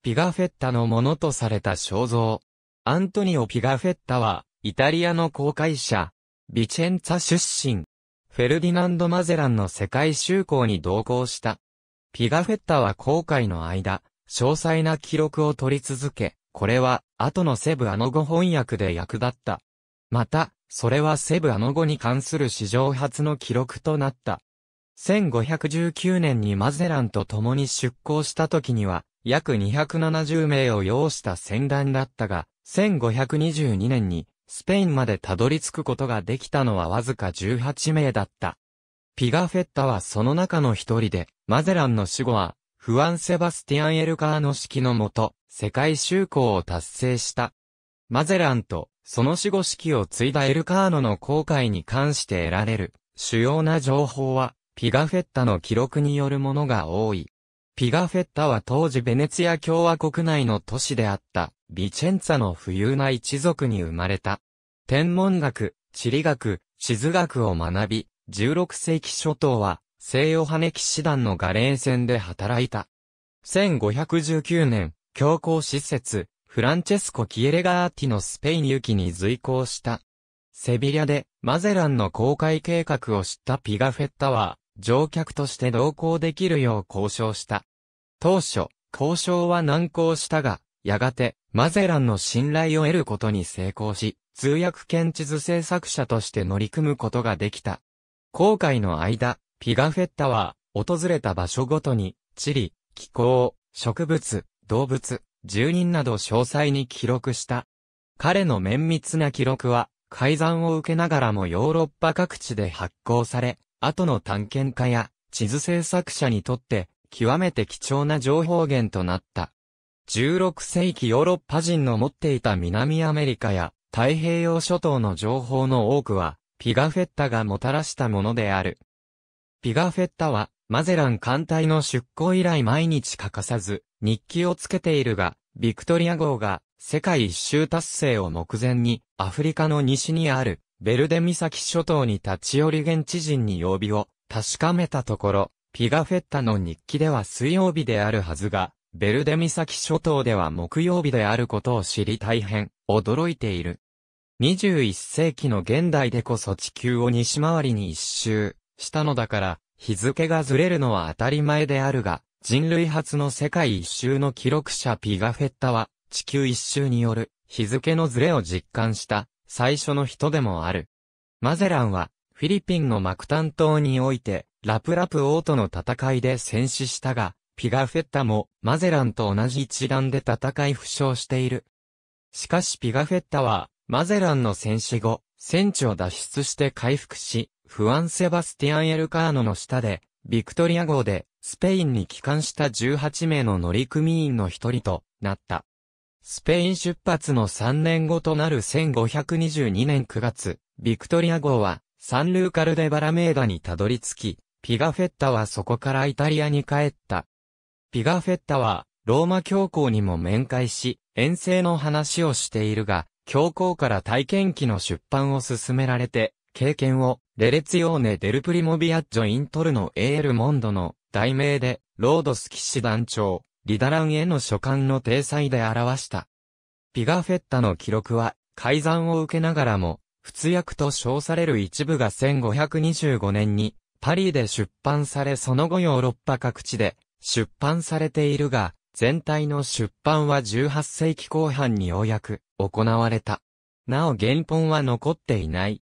ピガフェッタのものとされた肖像。アントニオ・ピガフェッタは、イタリアの航海者、ビチェンツァ出身、フェルディナンド・マゼランの世界周航に同行した。ピガフェッタは航海の間、詳細な記録を取り続け、これは、後のセブ・アノ語翻訳で役立った。また、それはセブ・アノ語に関する史上初の記録となった。1519年にマゼランと共に出航した時には、約270名を要した船団だったが、1522年に、スペインまでたどり着くことができたのはわずか18名だった。ピガフェッタはその中の一人で、マゼランの死後は、フアン・セバスティアン・エルカーの指揮のもと、世界周航を達成した。マゼランと、その死後指揮を継いだエルカーノの航海に関して得られる、主要な情報は、ピガフェッタの記録によるものが多い。ピガフェッタは当時ベネツィア共和国内の都市であった、ビチェンツァの富裕な一族に生まれた。天文学、地理学、地図学を学び、16世紀初頭は、聖ヨハネ騎士団のガレー船で働いた。1519年、教皇使節、フランチェスコ・キエレガーティのスペイン行きに随行した。セビリャで、マゼランの航海計画を知ったピガフェッタは、乗客として同行できるよう交渉した。当初、交渉は難航したが、やがて、マゼランの信頼を得ることに成功し、通訳兼地図制作者として乗り組むことができた。航海の間、ピガフェッタは、訪れた場所ごとに、地理、気候、植物、動物、住人など詳細に記録した。彼の綿密な記録は、改ざんを受けながらもヨーロッパ各地で発行され、後の探検家や地図制作者にとって極めて貴重な情報源となった。16世紀ヨーロッパ人の持っていた南アメリカや太平洋諸島の情報の多くはピガフェッタがもたらしたものである。ピガフェッタはマゼラン艦隊の出航以来毎日欠かさず日記をつけているが、ビクトリア号が世界一周達成を目前にアフリカの西にあるベルデ岬諸島に立ち寄り現地人に曜日を確かめたところ、ピガフェッタの日記では水曜日であるはずが、ベルデ岬諸島では木曜日であることを知り大変驚いている。21世紀の現代でこそ地球を西回りに一周したのだから、日付がずれるのは当たり前であるが、人類初の世界一周の記録者ピガフェッタは、地球一周による日付のずれを実感した。最初の人でもある。マゼランは、フィリピンのマクタン島において、ラプラプ王との戦いで戦死したが、ピガフェッタも、マゼランと同じ一団で戦い負傷している。しかしピガフェッタは、マゼランの戦死後、戦地を脱出して回復し、フアン・セバスティアン・エルカーノの下で、ビクトリア号で、スペインに帰還した18名の乗組員の一人となった。スペイン出発の3年後となる1522年9月、ビクトリア号はサンルーカルデバラメーダにたどり着き、ピガフェッタはそこからイタリアに帰った。ピガフェッタはローマ教皇にも面会し、遠征の話をしているが、教皇から体験記の出版を勧められて、経験をRelazione del Primo Viaggio Intorno Al Mondoの題名で、ロードス騎士団長。リダランへの書簡の体裁で表した。ピガフェッタの記録は、改ざんを受けながらも、仏訳と称される一部が1525年に、パリで出版されその後ヨーロッパ各地で出版されているが、全体の出版は18世紀後半にようやく行われた。なお原本は残っていない。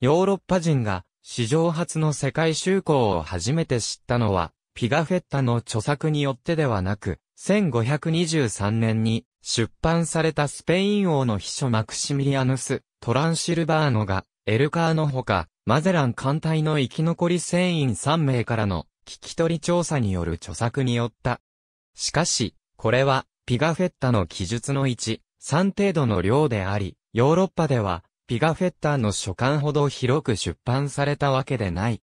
ヨーロッパ人が史上初の世界周航を初めて知ったのは、ピガフェッタの著作によってではなく、1523年に出版されたスペイン王の秘書マクシミリアヌス・トランシルバーノが、エルカーのほか、マゼラン艦隊の生き残り船員3名からの聞き取り調査による著作によった。しかし、これは、ピガフェッタの記述の1/3程度の量であり、ヨーロッパでは、ピガフェッタの書簡ほど広く出版されたわけでない。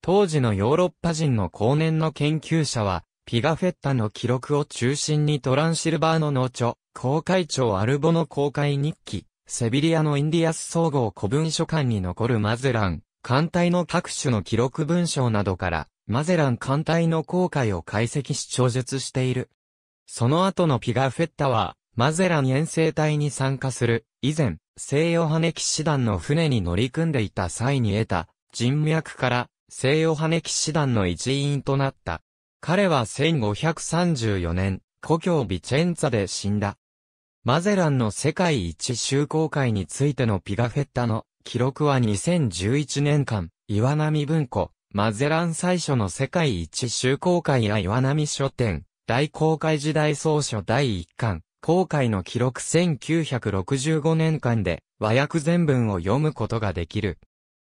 当時のヨーロッパ人の後年の研究者は、ピガフェッタの記録を中心にトランシルバーノの著、航海庁アルボの航海日記、セビリアのインディアス総合古文書館に残るマゼラン、艦隊の各種の記録文章などから、マゼラン艦隊の航海を解析し著述している。その後のピガフェッタは、マゼラン遠征隊に参加する、以前、聖ヨハネ騎士団の船に乗り組んでいた際に得た、人脈から、聖ヨハネ騎士団の一員となった。彼は1534年、故郷ビチェンツァで死んだ。マゼランの世界一周航海についてのピガフェッタの記録は2011年間、岩波文庫、マゼラン最初の世界一周航海や岩波書店、大航海時代総書第1巻、航海の記録1965年間で和訳全文を読むことができる。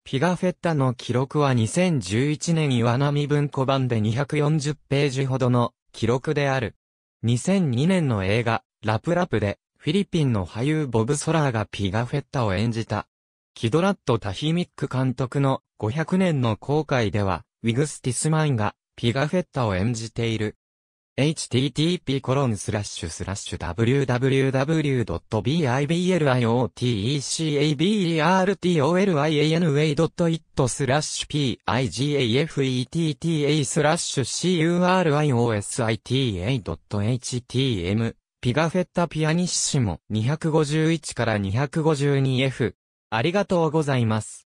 ピガフェッタの記録は2011年岩波文庫版で240ページほどの記録である。2002年の映画、ラプラプで、フィリピンの俳優ボブ・ソラーがピガフェッタを演じた。キドラット・タヒミック監督の500年の航海では、ウィグス・ティスマインがピガフェッタを演じている。http://www.bibliotoliniotecuriosa.htm ピガフェッタピアニッシモ 251-252F ありがとうございます。